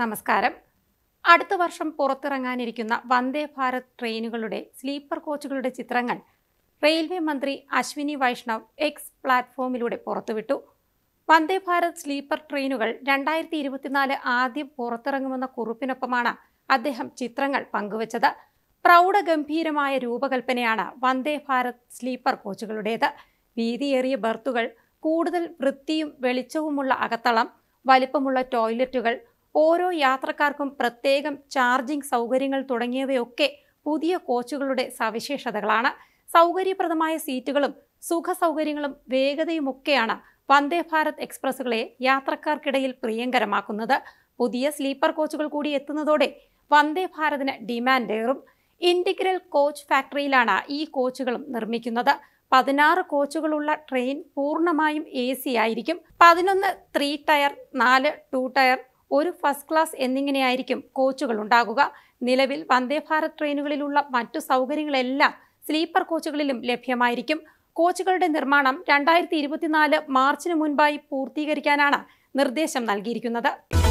നമസ്കാരം. അടുത്ത വർഷം പുറത്തിറങ്ങാനിരിക്കുന്ന വന്ദേ ഭാരത് ട്രെയിനുകളുടെ സ്ലീപ്പർ കോച്ചുകളുടെ ചിത്രങ്ങൾ റെയിൽവേ മന്ത്രി അശ്വിനി വൈഷ്ണവ് എക്സ് പ്ലാറ്റ്ഫോമിലൂടെ പുറത്തുവിട്ടു. വന്ദേ ഭാരത് സ്ലീപ്പർ ട്രെയിനുകൾ 2024 ആദ്യം പുറത്തിറങ്ങുമെന്ന കുറിപ്പിനൊപ്പമാണ് അദ്ദേഹം ചിത്രങ്ങൾ പങ്കുവച്ചത്. പ്രൗഢഗംഭീരമായ രൂപകൽപ്പനയാണ് വന്ദേ ഭാരത് സ്ലീപ്പർ കോച്ചുകളുടേത്. വീതിയേറിയ ബർത്തുകൾ, കൂടുതൽ വൃത്തിയും വെളിച്ചവുമുള്ള അകത്തളം, വലിപ്പമുള്ള ടോയ്ലറ്റുകൾ, ഓരോ യാത്രക്കാർക്കും പ്രത്യേകം ചാർജിംഗ് സൗകര്യങ്ങൾ തുടങ്ങിയവയൊക്കെ പുതിയ കോച്ചുകളുടെ സവിശേഷതകളാണ്. സൗകര്യപ്രദമായ സീറ്റുകളും സുഖസൗകര്യങ്ങളും വേഗതയുമൊക്കെയാണ് വന്ദേ ഭാരത് എക്സ്പ്രസ്സുകളെ യാത്രക്കാർക്കിടയിൽ പ്രിയങ്കരമാക്കുന്നത്. പുതിയ സ്ലീപ്പർ കോച്ചുകൾ കൂടി എത്തുന്നതോടെ വന്ദേ ഭാരതിന് ഡിമാൻഡേറും. ഇൻറ്റിഗ്രൽ കോച്ച് ഫാക്ടറിയിലാണ് ഈ കോച്ചുകളും നിർമ്മിക്കുന്നത്. 16 കോച്ചുകളുള്ള ട്രെയിൻ പൂർണ്ണമായും AC ആയിരിക്കും. 11 3 ടയർ, 4 2 ടയർ, 1 ഫസ്റ്റ് ക്ലാസ് എന്നിങ്ങനെയായിരിക്കും കോച്ചുകൾ ഉണ്ടാകുക. നിലവിൽ വന്ദേ ഭാരത് ട്രെയിനുകളിലുള്ള മറ്റു സൗകര്യങ്ങളെല്ലാം സ്ലീപ്പർ കോച്ചുകളിലും ലഭ്യമായിരിക്കും. കോച്ചുകളുടെ നിർമ്മാണം 2024 മാർച്ചിന് മുൻപായി പൂർത്തീകരിക്കാനാണ് നിർദ്ദേശം നൽകിയിരിക്കുന്നത്.